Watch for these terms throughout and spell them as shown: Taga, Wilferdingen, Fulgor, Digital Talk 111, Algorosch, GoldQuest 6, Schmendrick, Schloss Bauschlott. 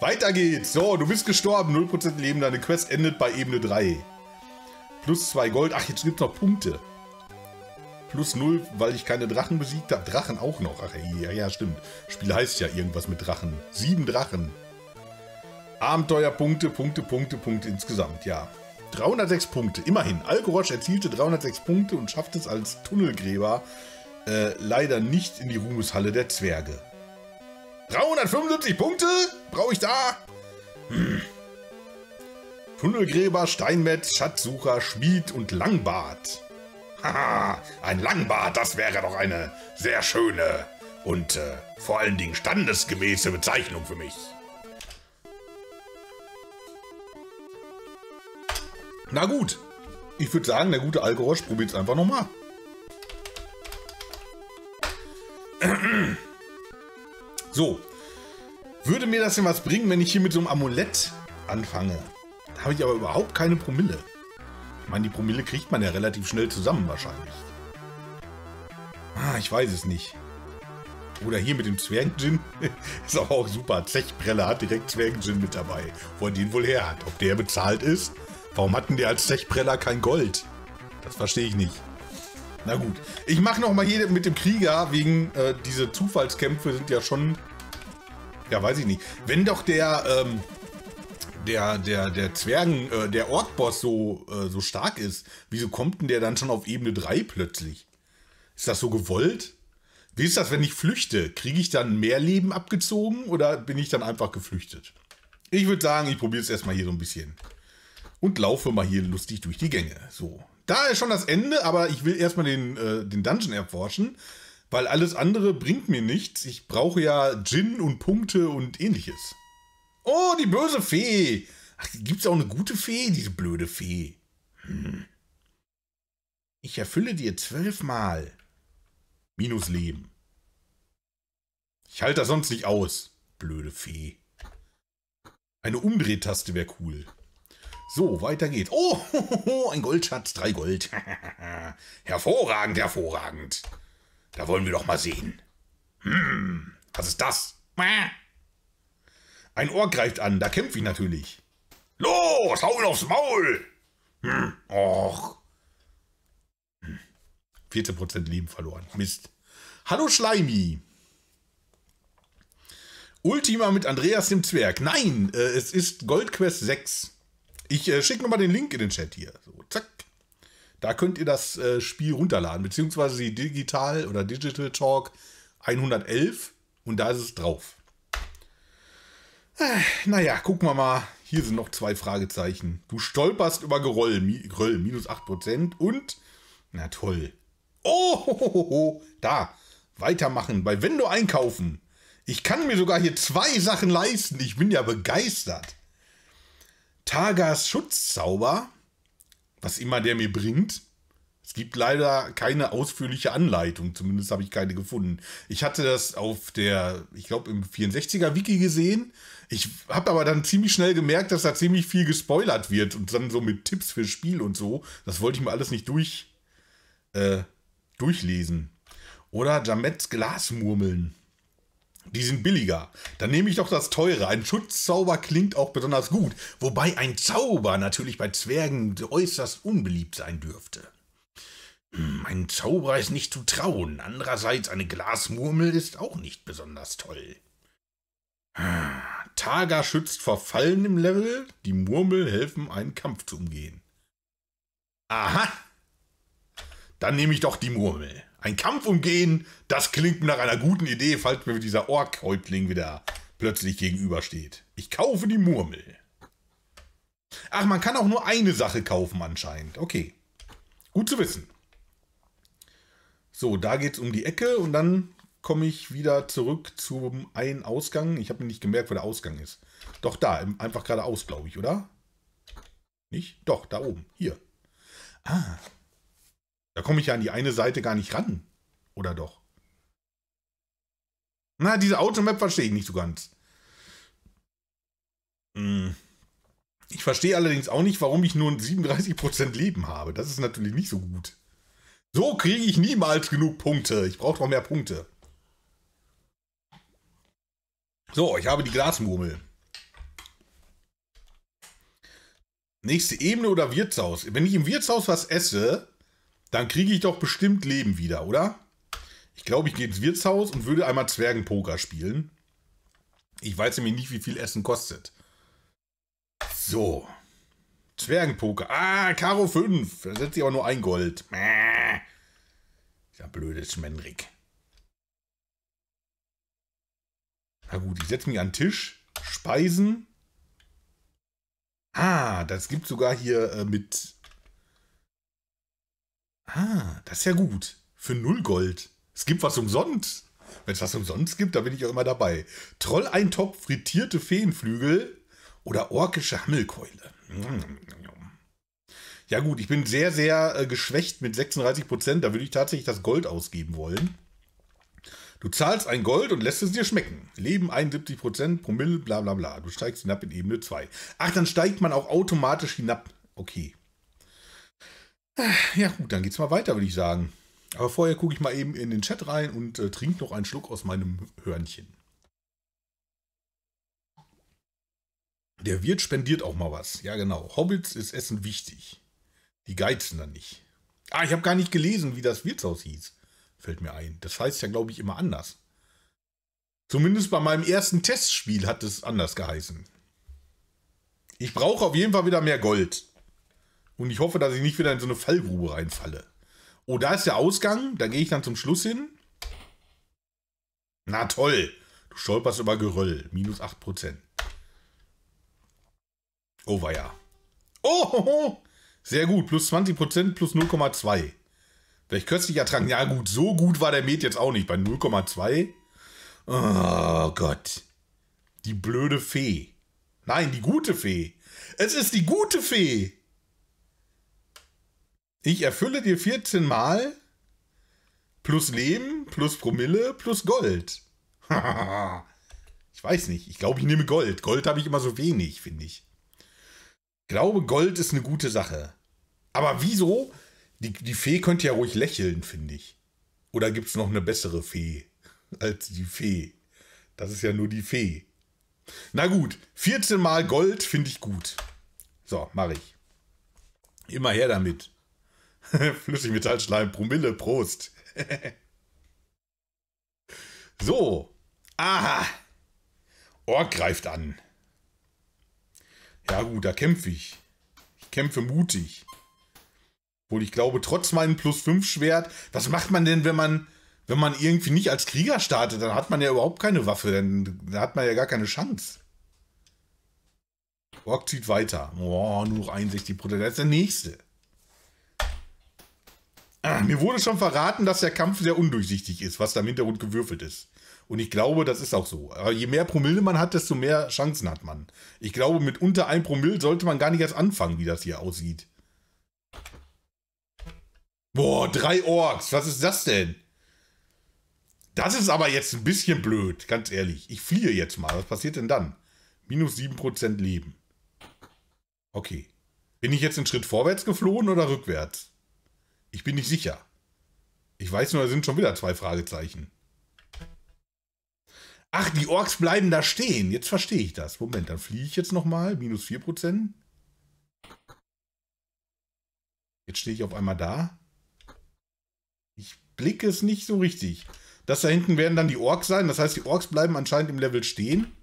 Weiter geht's. So, du bist gestorben. 0% Leben. Deine Quest endet bei Ebene 3. Plus 2 Gold. Ach, jetzt gibt's noch Punkte. Plus 0, weil ich keine Drachen besiegt habe. Drachen auch noch. Ach ja, ja, stimmt. Spiel heißt ja irgendwas mit Drachen. 7 Drachen. Abenteuerpunkte, Punkte insgesamt, ja. 306 Punkte, immerhin. Algorosch erzielte 306 Punkte und schaffte es als Tunnelgräber leider nicht in die Ruhmeshalle der Zwerge. 375 Punkte? Brauche ich da? Tunnelgräber, Steinmetz, Schatzsucher, Schmied und Langbart. Haha, ein Langbart, das wäre doch eine sehr schöne und vor allen Dingen standesgemäße Bezeichnung für mich. Na gut, ich würde sagen, der gute Algorosch probiert es einfach nochmal. So, würde mir das denn was bringen, wenn ich hier mit so einem Amulett anfange? Da habe ich aber überhaupt keine Promille. Ich meine, die Promille kriegt man ja relativ schnell zusammen wahrscheinlich. Ah, ich weiß es nicht. Oder hier mit dem Zwergen-Gin. Ist aber auch super. Zechprelle hat direkt Zwergen-Gin mit dabei. Wo er den wohl her hat. Ob der bezahlt ist? Warum hatten die als Zechpreller kein Gold? Das verstehe ich nicht. Na gut. Ich mache nochmal hier mit dem Krieger, wegen diese Zufallskämpfe sind ja schon... Ja, weiß ich nicht. Wenn doch der Zwergen, der Ork-Boss so stark ist, wieso kommt denn der dann schon auf Ebene 3 plötzlich? Ist das so gewollt? Wie ist das, wenn ich flüchte? Kriege ich dann mehr Leben abgezogen oder bin ich dann einfach geflüchtet? Ich würde sagen, ich probiere es erstmal hier so ein bisschen. Und laufe mal hier lustig durch die Gänge. So, da ist schon das Ende, aber ich will erstmal den Dungeon erforschen, weil alles andere bringt mir nichts. Ich brauche ja Gin und Punkte und ähnliches. Oh, die böse Fee. Ach, gibt's auch eine gute Fee, diese blöde Fee? Ich erfülle dir 12 Mal. Minus Leben. Ich halte das sonst nicht aus. Blöde Fee. Eine Umdrehtaste wäre cool. So, weiter geht's. Oh, ein Goldschatz, 3 Gold. Hervorragend, hervorragend. Da wollen wir doch mal sehen. Hm, was ist das? Ein Ork greift an, da kämpfe ich natürlich. Los, hau ihn aufs Maul! Hm, och. 14% Leben verloren, Mist. Hallo Schleimi. Ultima mit Andreas dem Zwerg. Nein, es ist GoldQuest 6. Ich schicke nochmal den Link in den Chat hier. So, zack. Da könnt ihr das Spiel runterladen, beziehungsweise die Digital oder Digital Talk 111 und da ist es drauf. Naja, gucken wir mal. Hier sind noch 2 Fragezeichen. Du stolperst über Geröll, minus 8% und... Na toll. Oh, ho, ho, ho. Da, weitermachen bei Vendo einkaufen. Ich kann mir sogar hier 2 Sachen leisten. Ich bin ja begeistert. Tagas Schutzzauber, was immer der mir bringt. Es gibt leider keine ausführliche Anleitung, zumindest habe ich keine gefunden. Ich hatte das auf der, ich glaube, im 64er-Wiki gesehen. Ich habe aber dann ziemlich schnell gemerkt, dass da ziemlich viel gespoilert wird und dann so mit Tipps fürs Spiel und so. Das wollte ich mir alles nicht durchlesen. Oder Jamets Glasmurmeln. Die sind billiger. Dann nehme ich doch das teure. Ein Schutzzauber klingt auch besonders gut. Wobei ein Zauber natürlich bei Zwergen äußerst unbeliebt sein dürfte. Ein Zauberer ist nicht zu trauen. Andererseits eine Glasmurmel ist auch nicht besonders toll. Taga schützt vor Fallen im Level. Die Murmel helfen, einen Kampf zu umgehen. Aha. Dann nehme ich doch die Murmel. Ein Kampf umgehen, das klingt mir nach einer guten Idee, falls mir dieser Ork-Häuptling wieder plötzlich gegenübersteht. Ich kaufe die Murmel. Ach, man kann auch nur eine Sache kaufen anscheinend. Okay, gut zu wissen. So, da geht es um die Ecke und dann komme ich wieder zurück zum einen Ausgang. Ich habe mir nicht gemerkt, wo der Ausgang ist. Doch da, einfach geradeaus, glaube ich, oder? Nicht? Doch, da oben, hier. Ah, da komme ich ja an die eine Seite gar nicht ran. Oder doch? Na, diese Automap verstehe ich nicht so ganz. Ich verstehe allerdings auch nicht, warum ich nur 37% Leben habe. Das ist natürlich nicht so gut. So kriege ich niemals genug Punkte. Ich brauche noch mehr Punkte. So, ich habe die Glasmurmel. Nächste Ebene oder Wirtshaus? Wenn ich im Wirtshaus was esse, dann kriege ich doch bestimmt Leben wieder, oder? Ich glaube, ich gehe ins Wirtshaus und würde einmal Zwergenpoker spielen. Ich weiß nämlich nicht, wie viel Essen kostet. So. Zwergenpoker. Ah, Karo 5. Da setze ich aber nur ein Gold. Ja, blödes Schmendrick. Na gut, ich setze mich an den Tisch. Speisen. Ah, das gibt sogar hier mit... Ah, das ist ja gut. Für 0 Gold. Es gibt was umsonst. Wenn es was umsonst gibt, da bin ich auch immer dabei. Trolleintopf, frittierte Feenflügel oder orkische Hammelkeule. Ja gut, ich bin sehr, sehr geschwächt mit 36%. Da würde ich tatsächlich das Gold ausgeben wollen. Du zahlst ein Gold und lässt es dir schmecken. Leben 71%, Promille, bla bla bla. Du steigst hinab in Ebene 2. Ach, dann steigt man auch automatisch hinab. Okay. Ja gut, dann geht's mal weiter, würde ich sagen. Aber vorher gucke ich mal eben in den Chat rein und trinke noch einen Schluck aus meinem Hörnchen. Der Wirt spendiert auch mal was. Ja genau, Hobbits ist Essen wichtig. Die geizen dann nicht. Ah, ich habe gar nicht gelesen, wie das Wirtshaus hieß. Fällt mir ein. Das heißt ja, glaube ich, immer anders. Zumindest bei meinem ersten Testspiel hat es anders geheißen. Ich brauche auf jeden Fall wieder mehr Gold. Und ich hoffe, dass ich nicht wieder in so eine Fallgrube reinfalle. Oh, da ist der Ausgang. Da gehe ich dann zum Schluss hin. Na toll. Du stolperst über Geröll. Minus 8%. Oh, war ja. Oh, sehr gut. Plus 20%, plus 0,2. Vielleicht köstlich ertragen. Ja gut, so gut war der Met jetzt auch nicht. Bei 0,2. Oh Gott. Die blöde Fee. Nein, die gute Fee. Es ist die gute Fee. Ich erfülle dir 14 Mal plus Leben, plus Promille, plus Gold. Ich weiß nicht. Ich glaube, ich nehme Gold. Gold habe ich immer so wenig, finde ich. Ich glaube, Gold ist eine gute Sache. Aber wieso... Die Fee könnte ja ruhig lächeln, finde ich. Oder gibt es noch eine bessere Fee als die Fee? Das ist ja nur die Fee. Na gut, 14 Mal Gold finde ich gut. So, mache ich. Immer her damit. Flüssigmetallschleim, Promille, Prost. So. Aha. Ork greift an. Ja gut, da kämpfe ich. Ich kämpfe mutig. Obwohl ich glaube, trotz meinem Plus-5-Schwert, was macht man denn, wenn man irgendwie nicht als Krieger startet? Dann hat man ja überhaupt keine Waffe, dann hat man ja gar keine Chance. Ork zieht weiter. Oh, nur noch 61%. Das ist der nächste. Ah, mir wurde schon verraten, dass der Kampf sehr undurchsichtig ist, was da im Hintergrund gewürfelt ist. Und ich glaube, das ist auch so. Aber je mehr Promille man hat, desto mehr Chancen hat man. Ich glaube, mit unter 1 Promille sollte man gar nicht erst anfangen, wie das hier aussieht. Boah, 3 Orks, was ist das denn? Das ist aber jetzt ein bisschen blöd, ganz ehrlich. Ich fliehe jetzt mal, was passiert denn dann? Minus 7% Leben. Okay. Bin ich jetzt einen Schritt vorwärts geflohen oder rückwärts? Ich bin nicht sicher. Ich weiß nur, da sind schon wieder 2 Fragezeichen. Ach, die Orks bleiben da stehen. Jetzt verstehe ich das. Moment, dann fliehe ich jetzt nochmal. Minus 4%. Jetzt stehe ich auf einmal da. Ich blicke es nicht so richtig. Das da hinten werden dann die Orks sein. Das heißt, die Orks bleiben anscheinend im Level stehen.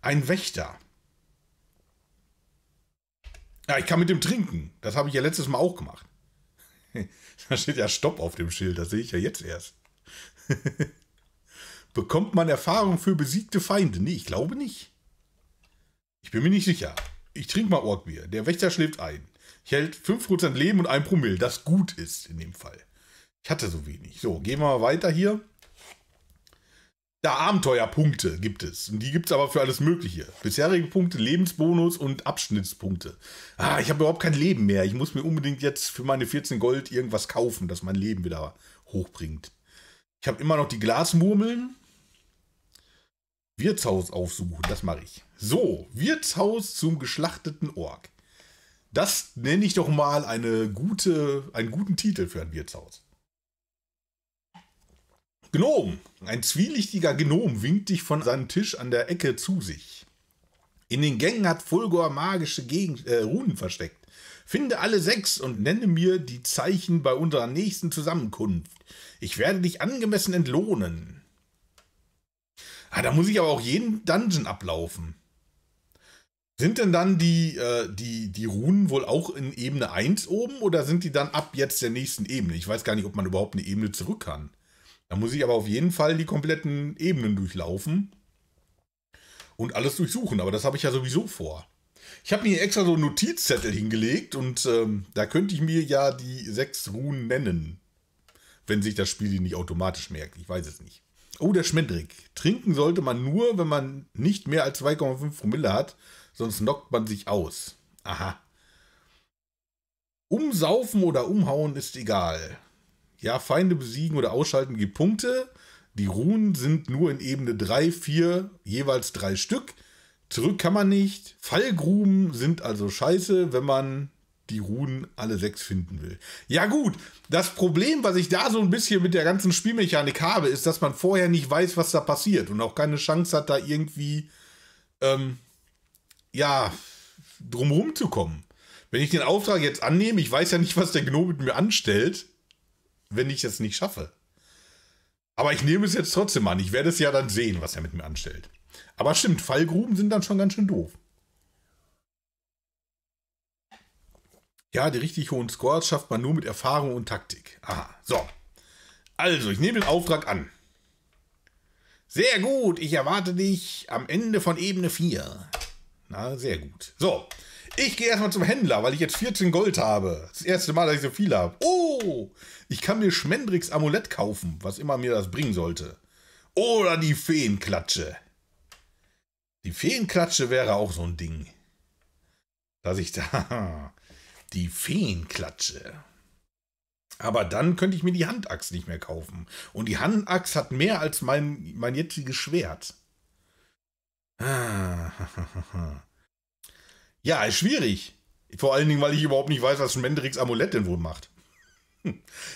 Ein Wächter. Ja, ich kann mit dem trinken. Das habe ich ja letztes Mal auch gemacht. Da steht ja Stopp auf dem Schild. Das sehe ich ja jetzt erst. Bekommt man Erfahrung für besiegte Feinde? Nee, ich glaube nicht. Ich bin mir nicht sicher. Ich trinke mal Orkbier. Der Wächter schläft ein. Ich hält 5% Leben und 1 Promille, das gut ist in dem Fall. Ich hatte so wenig. So, gehen wir mal weiter hier. Da Abenteuerpunkte gibt es. Und die gibt es aber für alles Mögliche. Bisherige Punkte, Lebensbonus und Abschnittspunkte. Ah, ich habe überhaupt kein Leben mehr. Ich muss mir unbedingt jetzt für meine 14 Gold irgendwas kaufen, das mein Leben wieder hochbringt. Ich habe immer noch die Glasmurmeln. Wirtshaus aufsuchen, das mache ich. So, Wirtshaus zum geschlachteten Ork. Das nenne ich doch mal einen guten Titel für ein Wirtshaus. Gnom. Ein zwielichtiger Gnom winkt dich von seinem Tisch an der Ecke zu sich. In den Gängen hat Fulgor magische Runen versteckt. Finde alle 6 und nenne mir die Zeichen bei unserer nächsten Zusammenkunft. Ich werde dich angemessen entlohnen. Ah, da muss ich aber auch jeden Dungeon ablaufen. Sind denn dann die Runen wohl auch in Ebene 1 oben oder sind die dann ab jetzt der nächsten Ebene? Ich weiß gar nicht, ob man überhaupt eine Ebene zurück kann. Da muss ich aber auf jeden Fall die kompletten Ebenen durchlaufen und alles durchsuchen. Aber das habe ich ja sowieso vor. Ich habe mir hier extra so einen Notizzettel hingelegt und da könnte ich mir ja die 6 Runen nennen. Wenn sich das Spiel die nicht automatisch merkt. Ich weiß es nicht. Oh, der Schmendrick. Trinken sollte man nur, wenn man nicht mehr als 2,5 Promille hat. Sonst knockt man sich aus. Aha. Umsaufen oder umhauen ist egal. Ja, Feinde besiegen oder ausschalten gibt Punkte. Die Runen sind nur in Ebene 3, 4, jeweils 3 Stück. Zurück kann man nicht. Fallgruben sind also scheiße, wenn man die Runen alle 6 finden will. Ja gut, das Problem, was ich da so ein bisschen mit der ganzen Spielmechanik habe, ist, dass man vorher nicht weiß, was da passiert. Und auch keine Chance hat, da irgendwie... ja, drumherum zu kommen. Wenn ich den Auftrag jetzt annehme, ich weiß ja nicht, was der Gnome mit mir anstellt, wenn ich das nicht schaffe. Aber ich nehme es jetzt trotzdem an. Ich werde es ja dann sehen, was er mit mir anstellt. Aber stimmt, Fallgruben sind dann schon ganz schön doof. Ja, die richtig hohen Scores schafft man nur mit Erfahrung und Taktik. Aha, so. Also, ich nehme den Auftrag an. Sehr gut, ich erwarte dich am Ende von Ebene 4. Na, sehr gut. So, ich gehe erstmal zum Händler, weil ich jetzt 14 Gold habe. Das erste Mal, dass ich so viel habe. Oh, ich kann mir Schmendricks Amulett kaufen, was immer mir das bringen sollte. Oder die Feenklatsche. Die Feenklatsche wäre auch so ein Ding. Dass ich da... Die Feenklatsche. Aber dann könnte ich mir die Handachs nicht mehr kaufen. Und die Handachs hat mehr als mein jetziges Schwert. Ja, ist schwierig. Vor allen Dingen, weil ich überhaupt nicht weiß, was Schmendricks Amulett denn wohl macht.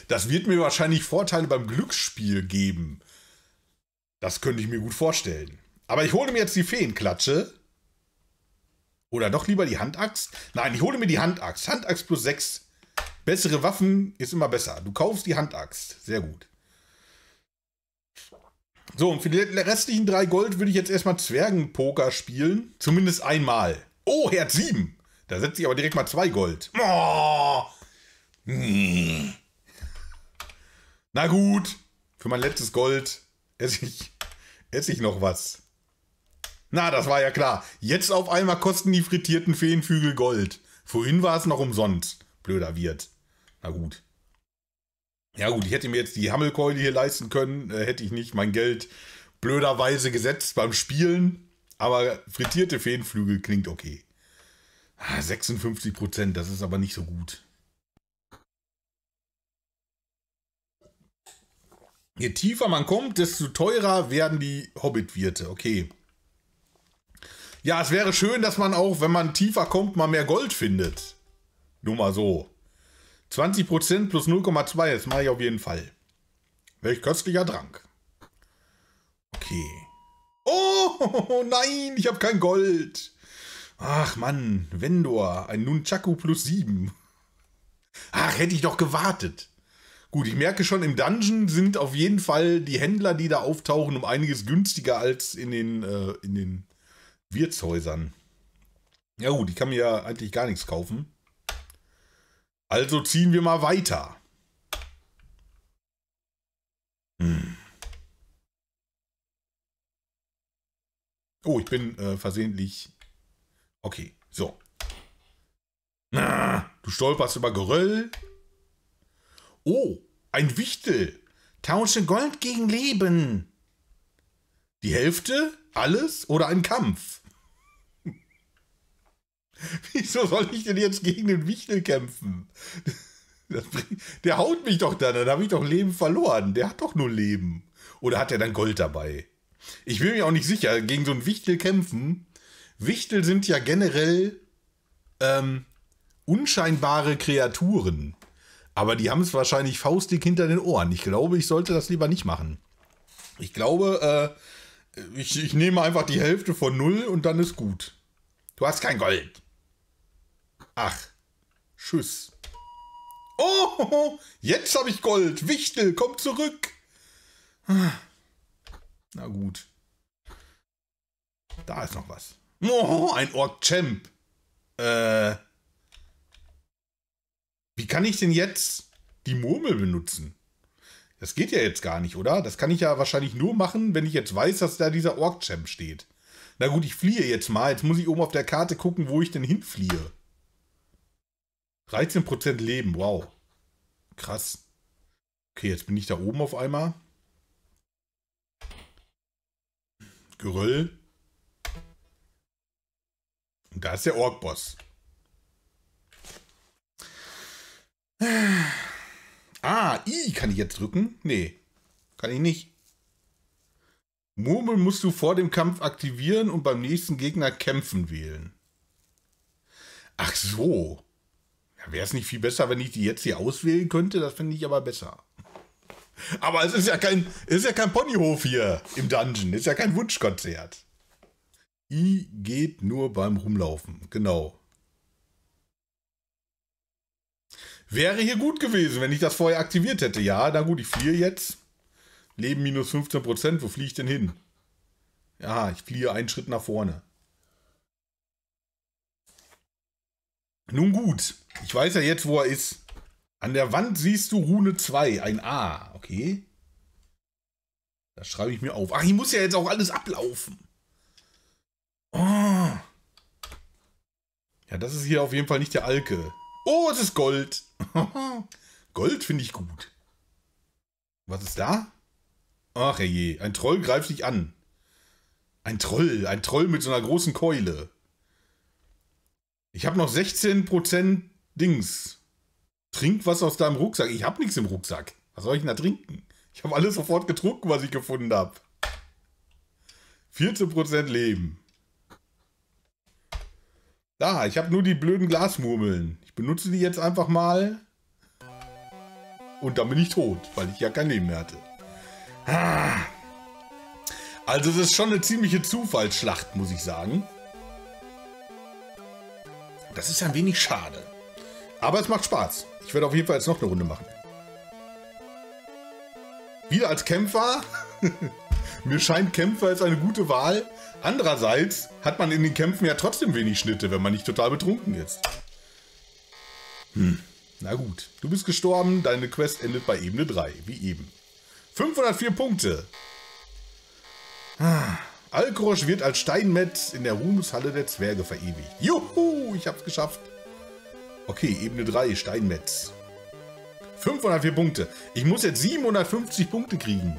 Das wird mir wahrscheinlich Vorteile beim Glücksspiel geben. Das könnte ich mir gut vorstellen. Aber ich hole mir jetzt die Feenklatsche. Oder doch lieber die Handaxt. Nein, ich hole mir die Handaxt. Handaxt plus 6. Bessere Waffen ist immer besser. Du kaufst die Handaxt. Sehr gut. So, und für die restlichen 3 Gold würde ich jetzt erstmal Zwergenpoker spielen. Zumindest einmal. Oh, Herz 7. Da setze ich aber direkt mal 2 Gold. Oh. Na gut. Für mein letztes Gold esse ich noch was. Na, das war ja klar. Jetzt auf einmal kosten die frittierten Feenflügel Gold. Vorhin war es noch umsonst. Blöder Wirt. Na gut. Ja gut, ich hätte mir jetzt die Hammelkeule hier leisten können, hätte ich nicht mein Geld blöderweise gesetzt beim Spielen, aber frittierte Feenflügel klingt okay. 56%, das ist aber nicht so gut. Je tiefer man kommt, desto teurer werden die Hobbitwirte, okay. Ja, es wäre schön, dass man auch, wenn man tiefer kommt, mal mehr Gold findet. Nur mal so. 20% plus 0,2, das mache ich auf jeden Fall. Welch köstlicher Trank. Okay. Oh, nein, ich habe kein Gold. Ach, Mann, Vendor, ein Nunchaku plus 7. Ach, hätte ich doch gewartet. Gut, ich merke schon, im Dungeon sind auf jeden Fall die Händler, die da auftauchen, um einiges günstiger als in den Wirtshäusern. Ja gut, ich kann mir ja eigentlich gar nichts kaufen. Also ziehen wir mal weiter. Oh, ich bin versehentlich... Okay, so. Ah, du stolperst über Geröll. Oh, ein Wichtel. Tausche Gold gegen Leben. Die Hälfte, alles oder ein Kampf? Wieso soll ich denn jetzt gegen den Wichtel kämpfen? Der haut mich doch dann habe ich doch Leben verloren. Der hat doch nur Leben. Oder hat er dann Gold dabei? Ich bin mir auch nicht sicher, gegen so einen Wichtel kämpfen. Wichtel sind ja generell unscheinbare Kreaturen. Aber die haben es wahrscheinlich faustdick hinter den Ohren. Ich glaube, ich sollte das lieber nicht machen. Ich glaube, ich nehme einfach die Hälfte von 0 und dann ist gut. Du hast kein Gold. Ach. Tschüss. Oh, jetzt habe ich Gold. Wichtel, komm zurück. Na gut. Da ist noch was. Oh, ein Ork-Champ. Wie kann ich denn jetzt die Murmel benutzen? Das geht ja jetzt gar nicht, oder? Das kann ich ja wahrscheinlich nur machen, wenn ich jetzt weiß, dass da dieser Ork-Champ steht. Na gut, ich fliehe jetzt mal. Jetzt muss ich oben auf der Karte gucken, wo ich denn hinfliehe. 13% Leben, wow. Krass. Okay, jetzt bin ich da oben auf einmal. Geröll. Und da ist der Ork-Boss. Ah, I kann ich jetzt drücken? Nee, kann ich nicht. Murmel musst du vor dem Kampf aktivieren und beim nächsten Gegner kämpfen wählen. Ach so. Ja, wäre es nicht viel besser, wenn ich die jetzt hier auswählen könnte? Das finde ich aber besser. Aber es ist ja kein Ponyhof hier im Dungeon. Es ist ja kein Wunschkonzert. I geht nur beim Rumlaufen. Genau. Wäre hier gut gewesen, wenn ich das vorher aktiviert hätte. Ja, na gut, ich fliehe jetzt. Leben minus 15%. Wo fliehe ich denn hin? Ja, ich fliehe einen Schritt nach vorne. Nun gut. Ich weiß ja jetzt, wo er ist. An der Wand siehst du Rune 2, ein A. Okay. Das schreibe ich mir auf. Ach, ich muss ja jetzt auch alles ablaufen. Oh. Ja, das ist hier auf jeden Fall nicht der Alke. Oh, es ist Gold. Gold finde ich gut. Was ist da? Ach je, ein Troll greift dich an. Ein Troll mit so einer großen Keule. Ich habe noch 16% Dings. Trink was aus deinem Rucksack. Ich habe nichts im Rucksack. Was soll ich denn da trinken? Ich habe alles sofort getrunken, was ich gefunden habe. 14% Leben. Da, ich habe nur die blöden Glasmurmeln. Ich benutze die jetzt einfach mal. Und dann bin ich tot, weil ich ja kein Leben mehr hatte. Also es ist schon eine ziemliche Zufallsschlacht, muss ich sagen. Das ist ein wenig schade. Aber es macht Spaß. Ich werde auf jeden Fall jetzt noch eine Runde machen. Wieder als Kämpfer. Mir scheint Kämpfer ist eine gute Wahl. Andererseits hat man in den Kämpfen ja trotzdem wenig Schnitte, wenn man nicht total betrunken ist. Na gut. Du bist gestorben. Deine Quest endet bei Ebene 3. Wie eben. 504 Punkte. Algorosch wird als Steinmetz in der Ruhmeshalle der Zwerge verewigt. Juhu, ich hab's geschafft. Okay, Ebene 3, Steinmetz. 504 Punkte. Ich muss jetzt 750 Punkte kriegen,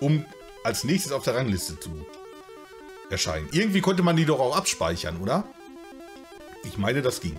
um als nächstes auf der Rangliste zu erscheinen. Irgendwie konnte man die doch auch abspeichern, oder? Ich meine, das ging.